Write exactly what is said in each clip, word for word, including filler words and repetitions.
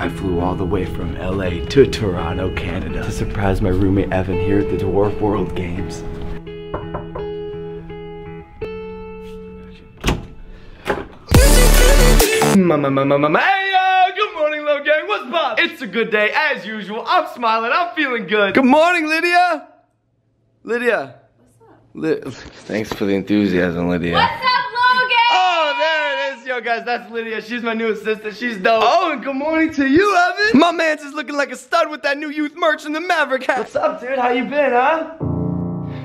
I flew all the way from L A to Toronto, Canada to surprise my roommate Evan here at the Dwarf World Games. Hey, good morning, Logang. What's up? It's a good day as usual. I'm smiling. I'm feeling good. Good morning, Lydia. Lydia. What's up? Thanks for the enthusiasm, Lydia. What's up? Guys, that's Lydia. She's my new assistant. She's dope. Oh, and good morning to you, Evan. My man's is looking like a stud with that new youth merch in the Maverick hat. What's up, dude? How you been, huh?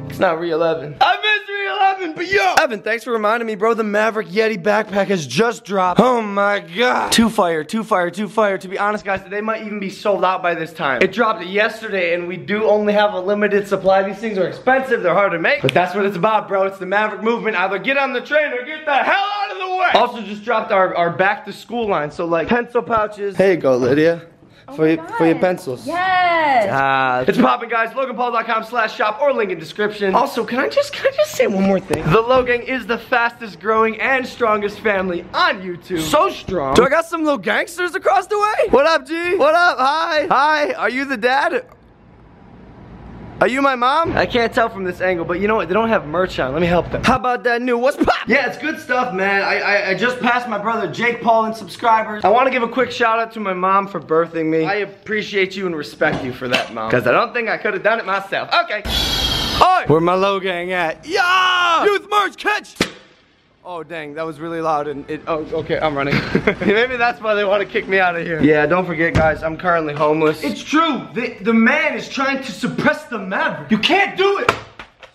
It's not real Evan. I miss real Evan, but yo! Evan, thanks for reminding me, bro. The Maverick YETI backpack has just dropped. Oh my god. Two fire, two fire, two fire. To be honest, guys, they might even be sold out by this time. It dropped yesterday, and we do only have a limited supply. These things are expensive, they're hard to make. But that's what it's about, bro. It's the Maverick movement. Either get on the train or get the hell out of the way. Also just dropped our, our back to school line. So like pencil pouches. Here you go, Lydia. Oh for, your, for your pencils. Yes! Uh, it's poppin', guys. Logan Paul dot com slash shop or link in description. Also, can I just can I just say one more thing? The Logang is the fastest growing and strongest family on YouTube. So strong. Do I got some little gangsters across the way? What up, G? What up? Hi. Hi. Are you the dad? Are you my mom? I can't tell from this angle, but you know what? They don't have merch on. Let me help them. How about that new? What's pop? Yeah, it's good stuff, man. I, I, I just passed my brother Jake Paul in subscribers. I want to give a quick shout out to my mom for birthing me. I appreciate you and respect you for that, mom. Because I don't think I could have done it myself. Okay. Oi! Where my Logang at? Yeah! Youth merch, catch! Oh dang, that was really loud and it, oh, okay, I'm running. Maybe that's why they want to kick me out of here. Yeah, don't forget guys, I'm currently homeless. It's true, the, the man is trying to suppress the Maverick. You can't do it!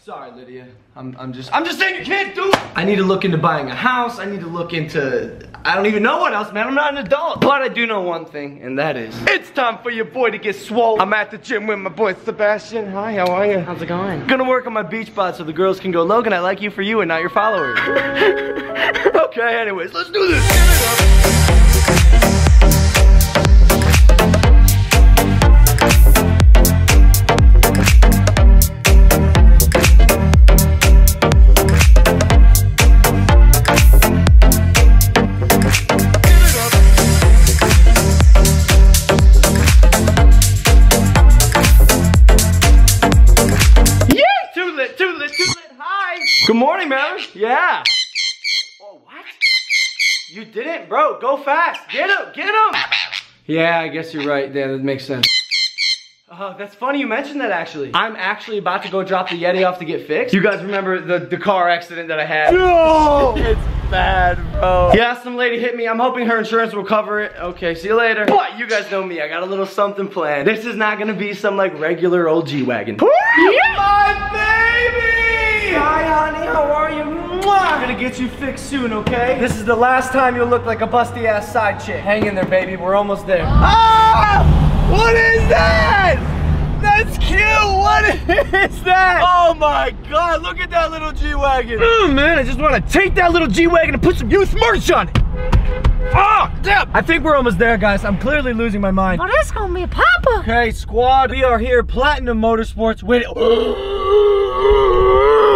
Sorry, Lydia, I'm, I'm just, I'm just saying you can't do it! I need to look into buying a house, I need to look into, I don't even know what else, man, I'm not an adult. But I do know one thing, and that is, it's time for your boy to get swole. I'm at the gym with my boy Sebastian. Hi, how are you? How's it going? Gonna work on my beach bod so the girls can go, Logan, I like you for you and not your followers. Okay, anyways, let's do this. Good morning, man. Yeah. Oh, what? You didn't, bro. Go fast. Get him. Get him. Yeah, I guess you're right. Yeah, that makes sense. Oh, that's funny you mentioned that, actually. I'm actually about to go drop the YETI off to get fixed. You guys remember the, the car accident that I had? No! It's bad, bro. Yeah, some lady hit me. I'm hoping her insurance will cover it. Okay, see you later. But you guys know me. I got a little something planned. This is not going to be some, like, regular old G-Wagon. Yeah. My baby! Hi, honey, how are you? Mwah! I'm gonna get you fixed soon, okay? This is the last time you'll look like a busty-ass side chick. Hang in there, baby. We're almost there. Ah! What is that? That's cute! What is that? Oh, my God. Look at that little G-Wagon. Oh, man, I just want to take that little G-Wagon and put some youth merch on it. Oh, damn. I think we're almost there, guys. I'm clearly losing my mind. Oh, that's gonna be a papa. Okay, squad, we are here. Platinum Motorsports. Wait.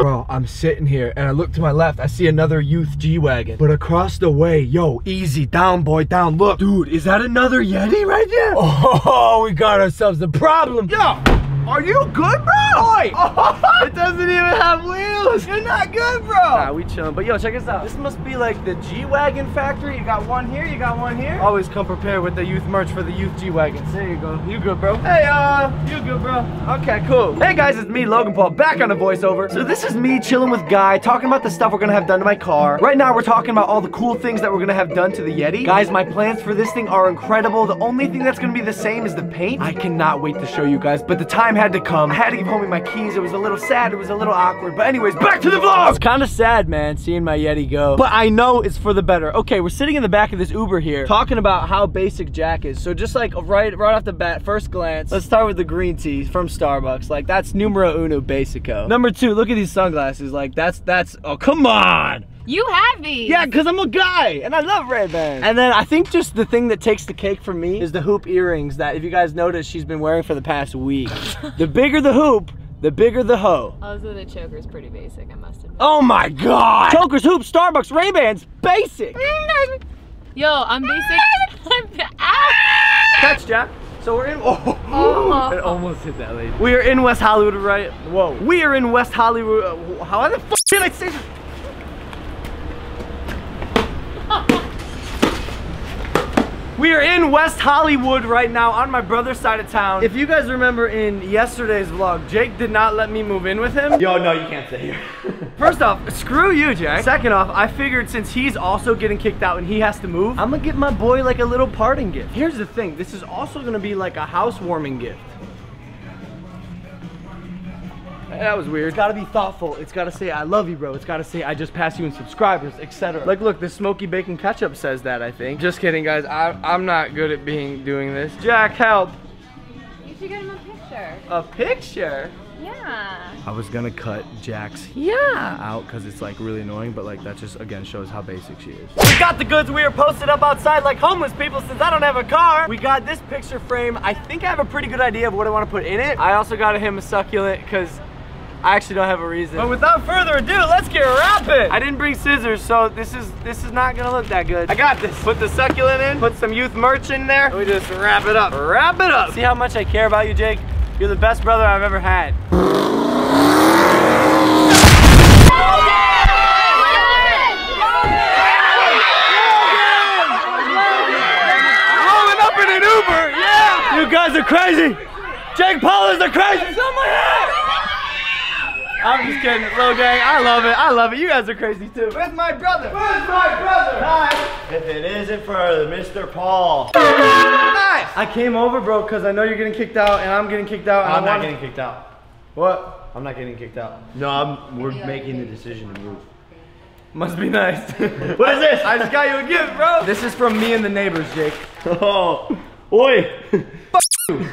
Bro, I'm sitting here and I look to my left, I see another youth G-Wagon. But across the way, yo, easy, down boy, down, look. Dude, is that another YETI right there? Oh, we got ourselves a problem. Yo, are you good, bro? Oi, oh, it doesn't even have wheels. You're not good, bro. Nah, we chillin', but yo, check this out. This must be like the G-Wagon factory. You got one here, you got one here. Always come prepared with the youth merch for the youth G-Wagons. There you go. You good, bro? Hey, uh, you good, bro? Okay, cool. Hey, guys, it's me, Logan Paul, back on a voiceover. So this is me chilling with Guy, talking about the stuff we're gonna have done to my car. Right now, we're talking about all the cool things that we're gonna have done to the YETI. Guys, my plans for this thing are incredible. The only thing that's gonna be the same is the paint. I cannot wait to show you guys, but the time had to come. I had to give homie my keys. It was a little sad. It was a little awkward. But anyways, back to the vlog! It's kind of sad, man, seeing my YETI go. But I know it's for the better. Okay, we're sitting in the back of this Uber here, talking about how basic Jack is. So just like right, right off the bat, first glance, let's start with the green tea from Starbucks. Like that's numero uno basico. Number two, look at these sunglasses. Like that's, that's, oh, come on! You have these. Yeah, because I'm a guy, and I love Ray-Ban. And then I think just the thing that takes the cake for me is the hoop earrings that, if you guys notice, she's been wearing for the past week. The bigger the hoop, the bigger the hoe. Also, the choker's pretty basic, I must admit. Oh my god! Chokers, hoops, Starbucks, Ray-Bans, basic! Yo, I'm basic. I'm, ow. catch, Jack. So we're in. Oh, oh. It almost hit that lady. We are in West Hollywood, right? Whoa. We are in West Hollywood. How the fuck did I say? We are in West Hollywood right now on my brother's side of town. If you guys remember in yesterday's vlog, Jake did not let me move in with him. Yo, no, you can't stay here. First off, screw you, Jake. Second off, I figured since he's also getting kicked out and he has to move, I'm gonna give my boy like a little parting gift. Here's the thing, this is also gonna be like a housewarming gift. That was weird. It's gotta be thoughtful. It's gotta say, I love you, bro. It's gotta say, I just passed you in subscribers, et cetera. Like, look, the smoky bacon ketchup says that, I think. Just kidding, guys. I, I'm not good at being doing this. Jack, help. You should get him a picture. A picture? Yeah. I was gonna cut Jack's yeah out because it's like really annoying, but like that just again shows how basic she is. We got the goods. We are posted up outside like homeless people since I don't have a car. We got this picture frame. I think I have a pretty good idea of what I want to put in it. I also got him a succulent because I actually don't have a reason. But without further ado, let's get rapping. I didn't bring scissors, so this is this is not gonna look that good. I got this. Put the succulent in, put some youth merch in there, and we just wrap it up. Wrap it up. See how much I care about you, Jake? You're the best brother I've ever had. Rolling up in an Uber, yeah! You guys are crazy. Jake Paul is the craziest. I'm just kidding, Logang. I love it. I love it. You guys are crazy too. Where's my brother? Where's my brother? Hi. If it isn't for Mister Paul. Nice. I came over, bro, because I know you're getting kicked out, and I'm getting kicked out. And I'm I not wanna... getting kicked out. What? I'm not getting kicked out. No, I'm, we're making the decision to move. Must be nice. What is this? I just got you a gift, bro. This is from me and the neighbors, Jake. Oh, oi. Fuck you.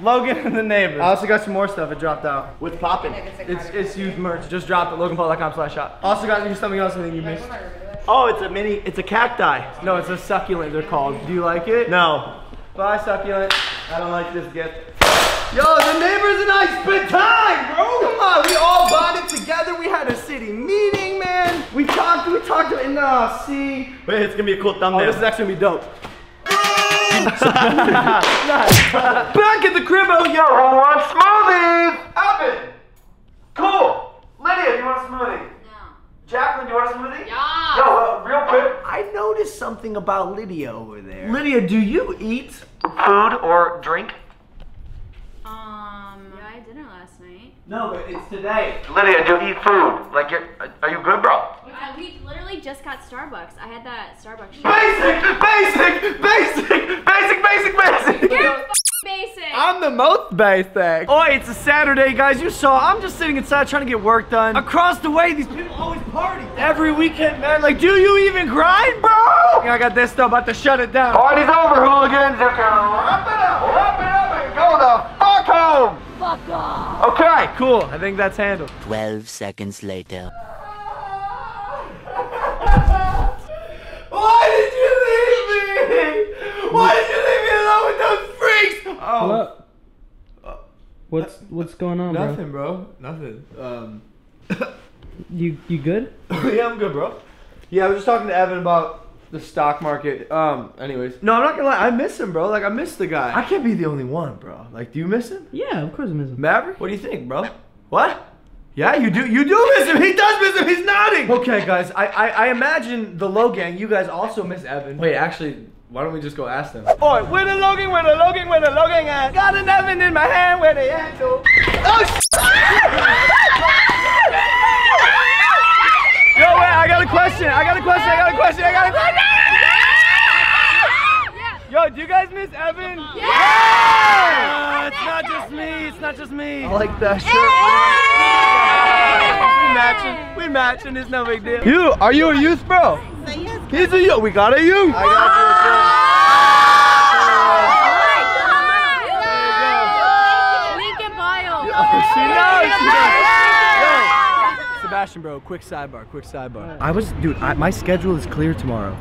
Logan and the neighbors. I also got some more stuff. It dropped out. What's popping? It's it's youth merch. Just dropped at Logan Paul dot com slash shop. Also got you something else I think you missed. Oh, it's a mini. It's a cacti. No, it's a succulent. They're called. Do you like it? No. Bye, succulent. I don't like this gift. Yo, the neighbors and I spent time, bro. Come on, we all bonded together. We had a city meeting, man. We talked. We talked. And nah, see. Wait, it's gonna be a cool thumbnail. Oh, this is actually gonna be dope. Back at the crib, oh yo, I want smoothies! Alvin! Cool! Lydia, do you want a smoothie? No. Jacqueline, do you want a smoothie? Yeah. Yo, uh, real quick. I noticed something about Lydia over there. Lydia, do you eat food or drink? Um, yeah, I had dinner last night. No, but it's today. Lydia, do you eat food? Like, you're, are you good, bro? Yeah, we literally just got Starbucks. I had that Starbucks shit. Basic! Basic! Basic! Basic! Basic! Basic! You're f basic! I'm the most basic. Oh, it's a Saturday, guys. You saw, I'm just sitting inside trying to get work done. Across the way, these people always party. Every weekend, man. Like, do you even grind, bro? Yeah, I got this stuff, about to shut it down. Party's over, hooligans. They're gonna wrap it up, wrap it up, and go the fuck home! Fuck off! Okay, cool. I think that's handled. twelve seconds later. Why did you leave me alone with those freaks? Oh. What? What's what's going on, Nothing, bro? Nothing, bro. Nothing. Um. you you good? Yeah, I'm good, bro. Yeah, I was just talking to Evan about the stock market. Um. Anyways. No, I'm not gonna lie. I miss him, bro. Like I miss the guy. I can't be the only one, bro. Like, do you miss him? Yeah, of course I miss him. Maverick, what do you think, bro? What? Yeah, you do. You do miss him. He does miss him. He's nodding. Okay, guys. I I, I imagine the Logang. You guys also miss Evan. Wait, actually. Why don't we just go ask them? Oi, where the Logan, where the Logan, where the Logan at? Got an oven in my hand, where the handle. Oh, shit! Yo, wait, I got a question. I got a question. I got a question. I got a question. Yo, do you guys miss Evan? Yeah! yeah. Uh, it's not just me. It's not just me. I like that shirt. Yeah. We matching. We matching. It's no big deal. You, are you a youth, bro? He's a yo. We got a you. I got you. Sebastian, bro. Quick sidebar. Quick sidebar. I was, dude. I, my schedule is clear tomorrow.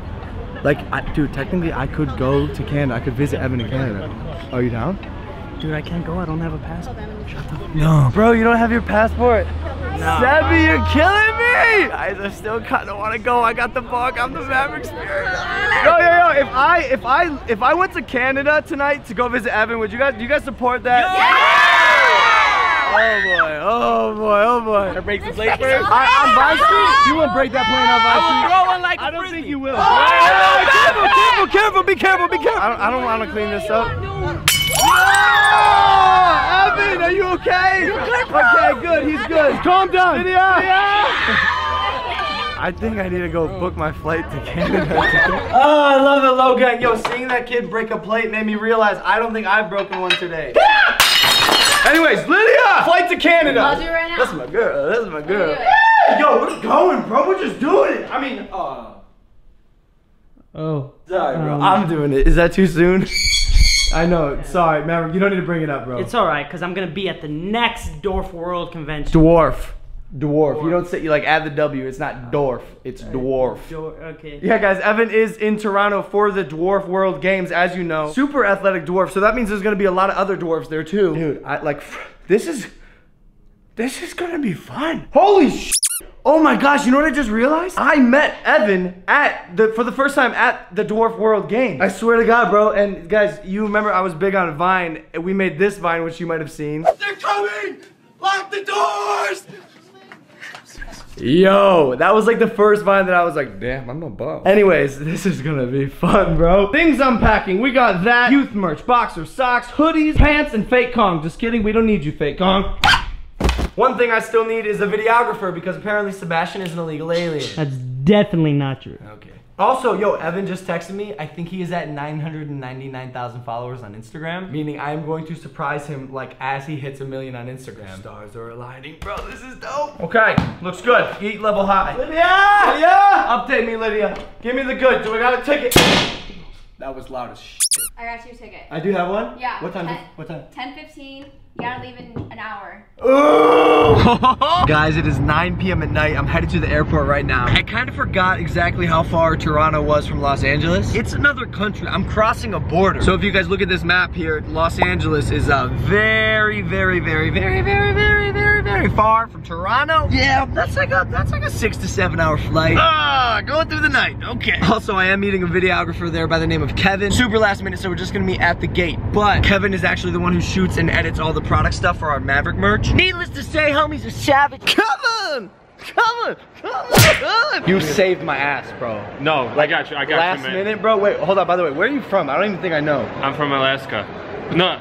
Like, I, dude. Technically, I could go to Canada. I could visit Evan in Canada. Are you down? Dude, I can't go. I don't have a passport. Shut up. No, bro, you don't have your passport. No. Sebby, you're killing me! I just still kind of want to go. I got the bug. I'm the Maverick spirit. Yo, yo, yo! If I, if I, if I went to Canada tonight to go visit Evan, would you guys, do you guys support that? Yeah! Oh boy! Oh boy! Oh boy! That breaks the plate first. I'm Vice. You won't break that plane on Vice. I'm throwing like a I don't think you will. Oh, oh, careful! Careful! Careful! Be careful! Be careful! I don't, I don't want to clean this up. Oh, Evan, are you okay? You're good, bro. Okay, good. He's good. Calm down. Video. I think I need to go book my flight to Canada. Oh, I love it, Logan. Yo, seeing that kid break a plate made me realize I don't think I've broken one today. Anyways, Lydia, flight to Canada. I'll do it right now. That's my girl. That's my girl. Yo, we're going, bro. We're just doing it. I mean, uh. Oh. Sorry, bro. Um. I'm doing it. Is that too soon? I know, yeah. Sorry, Maverick, you don't need to bring it up, bro. It's alright, because I'm going to be at the next Dwarf World Convention. Dwarf. Dwarf. Dwarf. You don't say, you like add the W, it's not Dwarf, it's right. Dwarf. Dor okay. Yeah, guys, Evan is in Toronto for the Dwarf World Games, as you know. Super athletic dwarf, so that means there's going to be a lot of other dwarves there, too. Dude, I like, this is, this is going to be fun. Holy shit. Oh my gosh, you know what I just realized? I met Evan at the for the first time at the Dwarf World Games. I swear to God, bro. And guys, you remember I was big on Vine, and we made this Vine, which you might have seen. They're coming! Lock the doors! Yo, that was like the first Vine that I was like, damn, I'm a bum. Anyways, this is gonna be fun, bro. Things unpacking, we got that. Youth merch, boxer socks, hoodies, pants, and Fake Kong. Just kidding, we don't need you, Fake Kong. One thing I still need is a videographer because apparently Sebastian is an illegal alien. That's definitely not true. Okay. Also, yo, Evan just texted me. I think he is at nine hundred ninety-nine thousand followers on Instagram, meaning I am going to surprise him like as he hits a million on Instagram. The stars are aligning, bro. This is dope. Okay, looks good. Eat level high. Lydia! Lydia! Update me, Lydia. Give me the good. Do I got a ticket? That was loud as shit. I got you a ticket. I do have one? Yeah. What time? ten, what time? ten fifteen. You gotta leave in an hour. Oh! Guys, it is nine P M at night. I'm headed to the airport right now. I kind of forgot exactly how far Toronto was from Los Angeles. It's another country. I'm crossing a border. So if you guys look at this map here, Los Angeles is uh, very, very, very, very, very, very, very, very far from Toronto. Yeah, that's like a that's like a six to seven hour flight. Ah, uh, going through the night. Okay. Also, I am meeting a videographer there by the name of Kevin. Super last minute, so we're just gonna meet at the gate. But Kevin is actually the one who shoots and edits all the product stuff for our Maverick merch. Needless to say, homies are savage. Come on! Come on! Come on! You saved my ass, bro. No, like, I got you. I got last you, man. Last minute, bro. Wait, hold on. By the way, where are you from? I don't even think I know. I'm from Alaska. No.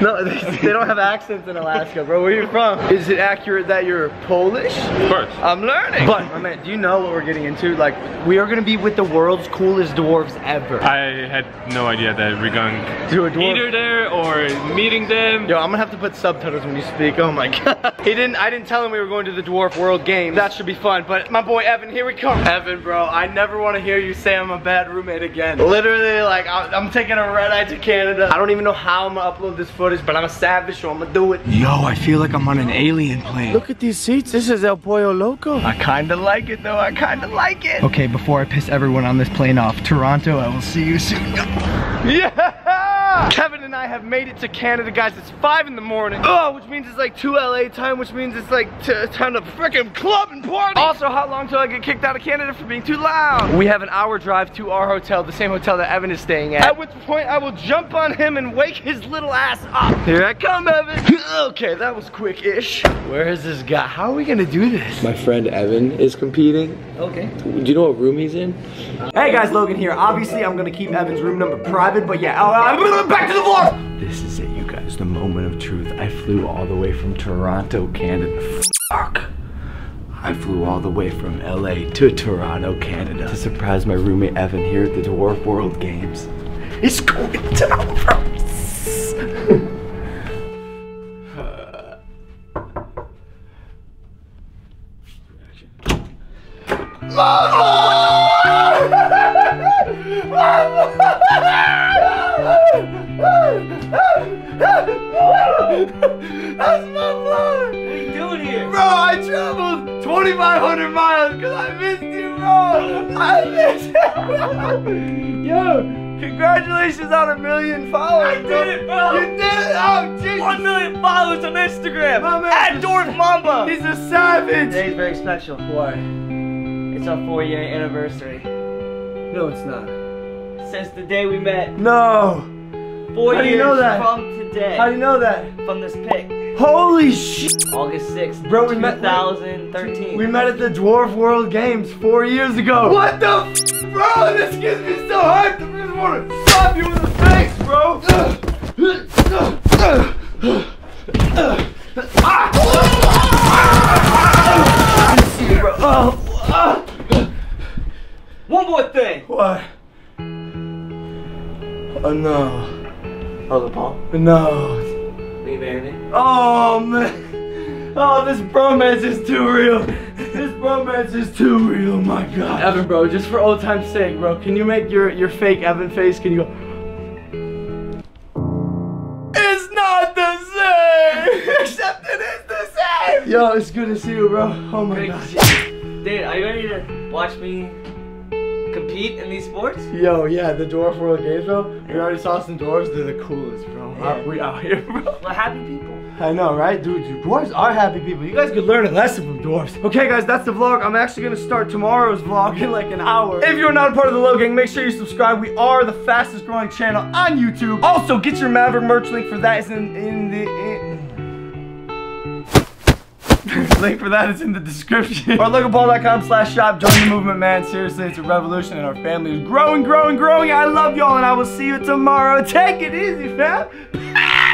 No, they, they don't have accents in Alaska, bro. Where are you from? Is it accurate that you're Polish? Of course. I'm learning. But, my man, do you know what we're getting into? Like, we are going to be with the world's coolest dwarves ever. I had no idea that we're going to a dwarf. Either there or meeting them. Yo, I'm going to have to put subtitles when you speak. Oh, my God. He didn't, I didn't tell him we were going to the Dwarf World Games. That should be fun. But, my boy, Evan, here we come. Evan, bro, I never want to hear you say I'm a bad roommate again. Literally, like, I'm taking a red eye to Canada. I don't even know how I'm going to upload this footage. But I'm a savage, so I'm gonna do it. Yo, I feel like I'm on an alien plane. Look at these seats. This is El Pollo Loco. I kinda like it, though. I kinda like it. Okay, before I piss everyone on this plane off, Toronto, I will see you soon. Yeah! Kevin and I have made it to Canada, guys. It's five in the morning. Oh, which means it's like two L A time, which means it's like time to frickin' club and party. Also, how long till I get kicked out of Canada for being too loud? We have an hour drive to our hotel, the same hotel that Evan is staying at. At which point, I will jump on him and wake his little ass up. Here I come, Evan. Okay, that was quick-ish. Where is this guy? How are we gonna do this? My friend Evan is competing. Okay. Do you know what room he's in? Hey guys, Logan here. Obviously, I'm gonna keep Evan's room number private, but yeah, I'm back to the vlog. This is it, you guys. The moment of truth. I flew all the way from Toronto, Canada. Fuck. I flew all the way from L A to Toronto, Canada, to surprise my roommate Evan here at the Dwarf World Games. It's going down, bro. That's my mom! What are you doing here? Bro, I traveled twenty-five hundred miles because I missed you, bro! I missed you! Yo, Congratulations on a million followers. I did it, bro. You did it. Oh, Jesus. One million followers on Instagram. My man, at Dwarf Mamba. He's a savage. Today's very special. Why? It's our four-year anniversary. No, it's not. Since the day we met. No. Four How years do you know that? From today. How do you know that? From this pic. Holy shit! August sixth, bro, we two thousand thirteen. Met, we met at the Dwarf World Games four years ago. What the f, bro? This gives me so hyped. I just want to slap you in the face, bro. One more thing. What? Oh no. Logan Paul. No. Oh man, oh this bromance is too real. This bromance is too real, my God. Evan, bro, just for old time's sake, bro, can you make your your fake Evan face? Can you go? It's not the same, except it is the same. Yo, it's good to see you, bro. Oh my God, dude, are you ready to watch me compete in these sports? Yo, yeah, the Dwarf World Games, bro. We already saw some dwarves. They're the coolest, bro. Yeah. Are we out here, bro? We're happy people. I know, right? Dude, dwarves are happy people. You guys could learn a lesson from dwarves. Okay, guys, that's the vlog. I'm actually going to start tomorrow's vlog in like an hour. If you're not a part of the Logang, make sure you subscribe. We are the fastest growing channel on YouTube. Also, get your Maverick merch. Link for that is in, in the... In Link for that is in the description. Or Logan Paul dot com slash shop. Join the movement, man. Seriously, it's a revolution and our family is growing, growing, growing. I love y'all and I will see you tomorrow. Take it easy, fam.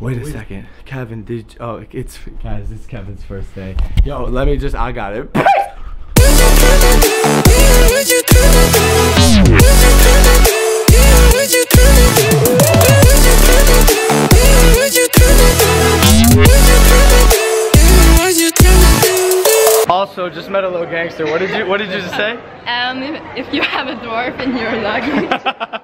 Wait a second. Kevin, did you, oh, it's, guys, it's Kevin's first day. Yo, let me just, I got it. Also, just met a little gangster. What did you What did you just say? Um, if you have a dwarf in your luggage.